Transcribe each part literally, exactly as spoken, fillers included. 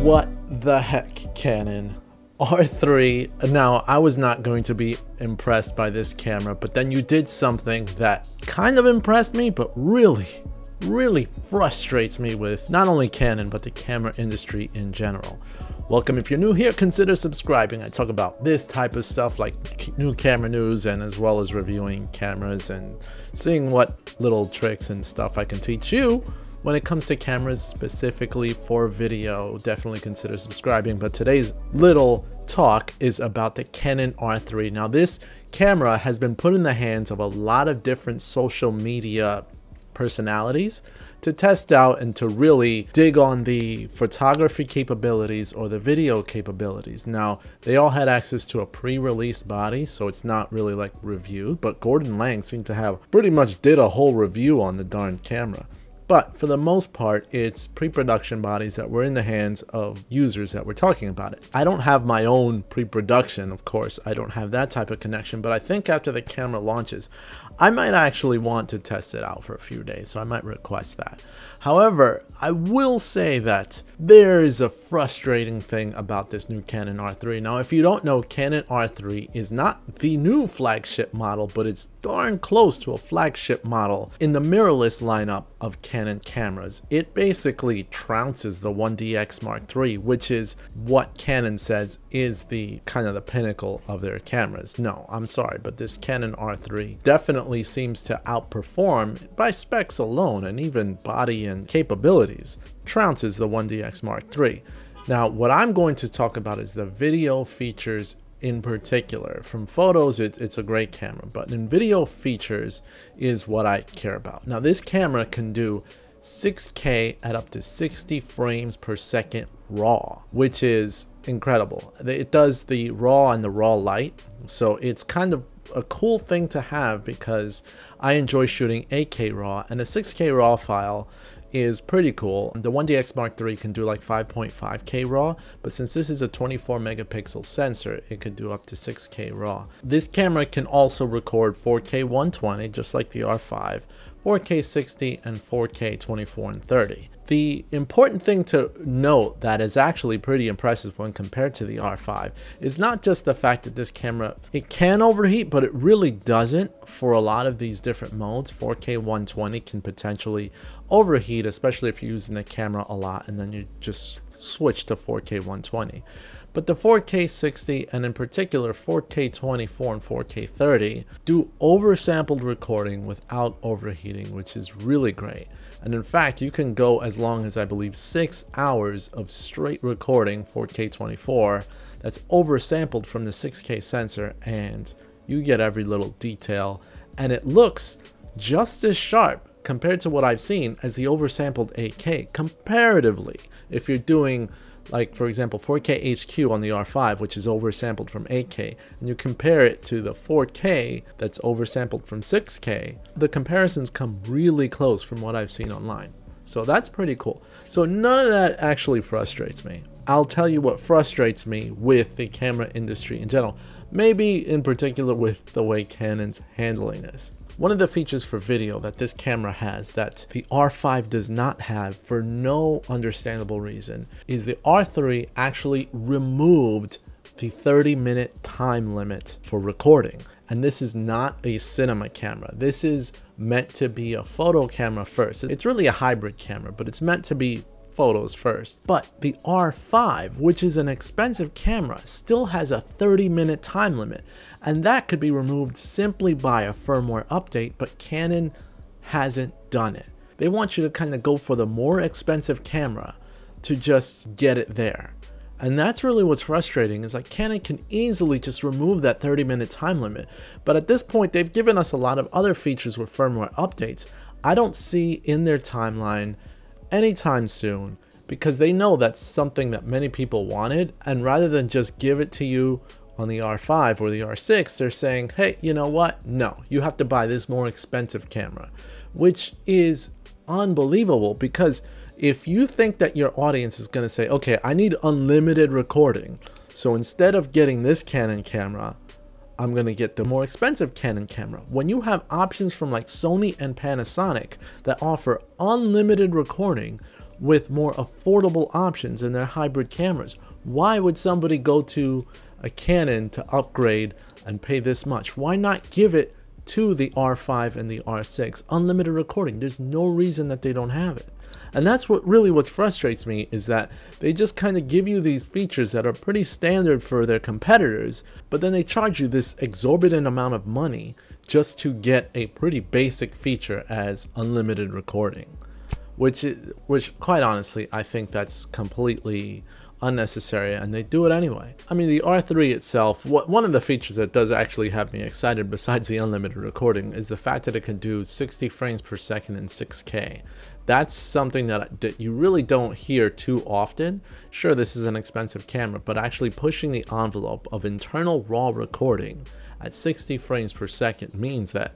What the heck, Canon R three. Now, I was not going to be impressed by this camera, but then you did something that kind of impressed me, but really, really frustrates me with not only Canon, but the camera industry in general. Welcome. If you're new here, consider subscribing. I talk about this type of stuff like new camera news, and as well as reviewing cameras and seeing what little tricks and stuff I can teach you when it comes to cameras specifically for video. Definitely consider subscribing. But today's little talk is about the Canon R three. Now, this camera has been put in the hands of a lot of different social media personalities to test out and to really dig on the photography capabilities or the video capabilities. Now, they all had access to a pre-release body, so it's not really like reviewed, but Gordon Lang seemed to have pretty much did a whole review on the darn camera. But for the most part, it's pre-production bodies that were in the hands of users that were talking about it. I don't have my own pre-production, of course. I don't have that type of connection, but I think after the camera launches, I might actually want to test it out for a few days, so I might request that. However, I will say that there is a frustrating thing about this new Canon R three. Now, if you don't know, Canon R three is not the new flagship model, but it's darn close to a flagship model in the mirrorless lineup of Canon cameras. It basically trounces the one D X Mark three, which is what Canon says is the kind of the pinnacle of their cameras. No, I'm sorry, but this Canon R three definitely seems to outperform by specs alone and even body and capabilities. Trounces the one D X Mark three. Now, what I'm going to talk about is the video features in particular. From photos, it, it's a great camera, but in video features is what I care about. Now, this camera can do six K at up to sixty frames per second raw, which is incredible. It does the raw and the raw light, so it's kind of a cool thing to have because I enjoy shooting eight K raw, and a six K raw file is pretty cool. The one D X Mark three can do like five point five K raw, but since this is a twenty-four megapixel sensor, it could do up to six K raw. This camera can also record four K one twenty, just like the R five, four K sixty, and four K twenty-four and thirty. The important thing to note that is actually pretty impressive when compared to the R five is not just the fact that this camera, it can overheat, but it really doesn't for a lot of these different modes. four K one twenty can potentially overheat, especially if you're using the camera a lot and then you just switch to four K one twenty. But the four K sixty, and in particular four K twenty-four and four K thirty, do oversampled recording without overheating, which is really great. And in fact, you can go as long as, I believe, six hours of straight recording four K twenty-four that's oversampled from the six K sensor, and you get every little detail, and it looks just as sharp compared to what I've seen as the oversampled eight K comparatively. If you're doing, like, for example, four K H Q on the R five, which is oversampled from eight K, and you compare it to the four K that's oversampled from six K, the comparisons come really close from what I've seen online. So that's pretty cool. So none of that actually frustrates me. I'll tell you what frustrates me with the camera industry in general, maybe in particular with the way Canon's handling this. One of the features for video that this camera has that the R five does not have for no understandable reason is the R three actually removed the thirty minute time limit for recording. And this is not a cinema camera. This is meant to be a photo camera first. It's really a hybrid camera, but it's meant to be photos first. But the R five, which is an expensive camera, still has a thirty minute time limit, and that could be removed simply by a firmware update, but Canon hasn't done it. They want you to kind of go for the more expensive camera to just get it there. And that's really what's frustrating, is like Canon can easily just remove that thirty minute time limit, but at this point they've given us a lot of other features with firmware updates. I don't see in their timeline anytime soon, because they know that's something that many people wanted, and rather than just give it to you on the R five or the R six, they're saying, hey, you know what, no, you have to buy this more expensive camera, which is unbelievable. Because if you think that your audience is going to say, okay, I need unlimited recording, so instead of getting this Canon camera, I'm going to get the more expensive Canon camera, when you have options from like Sony and Panasonic that offer unlimited recording, with more affordable options in their hybrid cameras. Why would somebody go to a Canon to upgrade and pay this much? Why not give it to the R five and the R six? Unlimited recording. There's no reason that they don't have it. And that's what really what frustrates me, is that they just kind of give you these features that are pretty standard for their competitors, but then they charge you this exorbitant amount of money just to get a pretty basic feature as unlimited recording, which is, which quite honestly, I think that's completely unnecessary, and they do it anyway. I mean, the R three itself, what, one of the features that does actually have me excited besides the unlimited recording is the fact that it can do sixty frames per second in six K. That's something that, that you really don't hear too often. Sure, this is an expensive camera, but actually pushing the envelope of internal raw recording at sixty frames per second means that,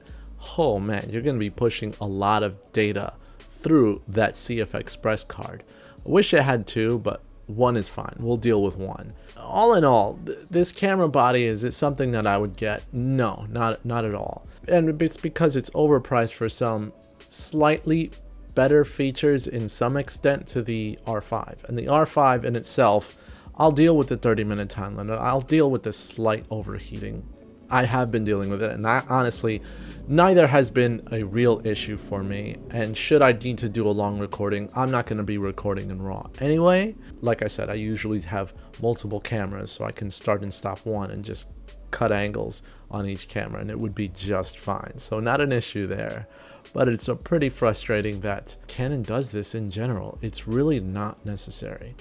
oh man, you're going to be pushing a lot of data through that C F Express card. I wish it had two, but one is fine. We'll deal with one. All in all, th this camera body, is it something that I would get? No, not, not at all. And it's because it's overpriced for some slightly better features in some extent to the R five. And the R five in itself, I'll deal with the thirty minute time limit. I'll deal with the slight overheating. I have been dealing with it, and I, honestly, neither has been a real issue for me. And should I need to do a long recording, I'm not going to be recording in RAW anyway. Like I said, I usually have multiple cameras, so I can start and stop one and just cut angles on each camera, and it would be just fine. So not an issue there. But it's a pretty frustrating that Canon does this in general. It's really not necessary.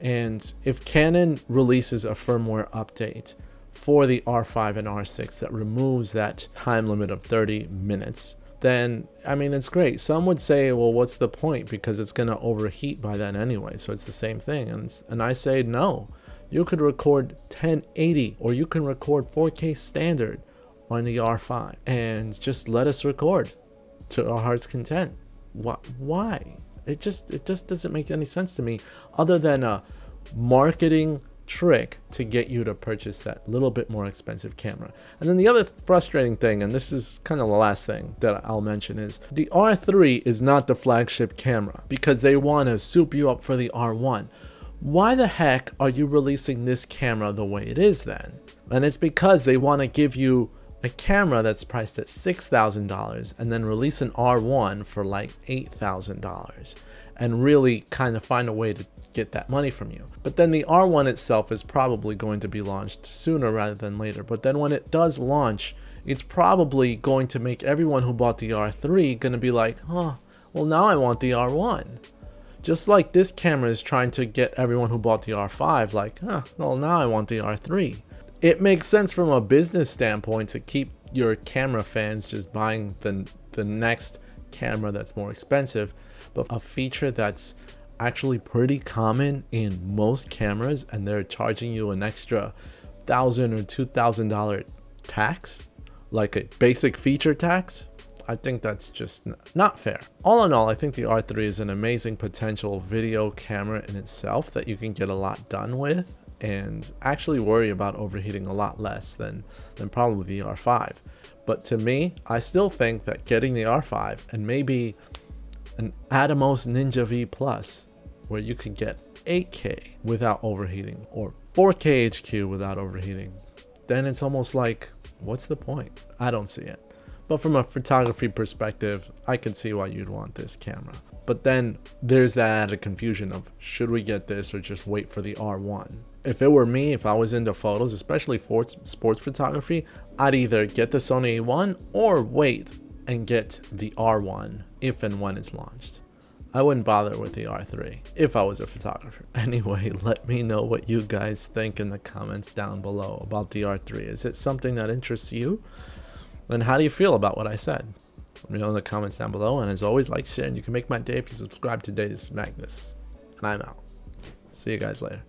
And if Canon releases a firmware update for the R five and R six that removes that time limit of thirty minutes, then, I mean, it's great. Some would say, well, what's the point? Because it's going to overheat by then anyway, so it's the same thing. And, and I say, no, you could record ten eighty or you can record four K standard on the R five and just let us record to our heart's content. Why? It just, it just doesn't make any sense to me, other than a marketing trick to get you to purchase that little bit more expensive camera. And then the other frustrating thing, and this is kind of the last thing that I'll mention, is the R three is not the flagship camera because they want to soup you up for the R one. Why the heck are you releasing this camera the way it is then? And it's because they want to give you a camera that's priced at six thousand dollars and then release an R one for like eight thousand dollars and really kind of find a way to get that money from you. But then the R one itself is probably going to be launched sooner rather than later. But then when it does launch, it's probably going to make everyone who bought the R three going to be like, oh, well, now I want the R one. Just like this camera is trying to get everyone who bought the R five like, huh, well, now I want the R three. It makes sense from a business standpoint to keep your camera fans just buying the, the next camera that's more expensive, but a feature that's actually pretty common in most cameras and they're charging you an extra thousand or two thousand dollar tax, like a basic feature tax, I think that's just not fair. All in all, I think the R three is an amazing potential video camera in itself that you can get a lot done with and actually worry about overheating a lot less than than probably the R five. But to me, I still think that getting the R five and maybe an Atomos Ninja V Plus, where you could get eight K without overheating or four K H Q without overheating, then it's almost like, what's the point? I don't see it. But from a photography perspective, I can see why you'd want this camera. But then there's that added confusion of, should we get this or just wait for the R one? If it were me, if I was into photos, especially for sports photography, I'd either get the Sony A one or wait and get the R one if and when it's launched. I wouldn't bother with the R three if I was a photographer. Anyway, let me know what you guys think in the comments down below about the R three. Is it something that interests you? And how do you feel about what I said? Let me know in the comments down below. And as always, like, share, and you can make my day if you subscribe today. This is Magnus, and I'm out. See you guys later.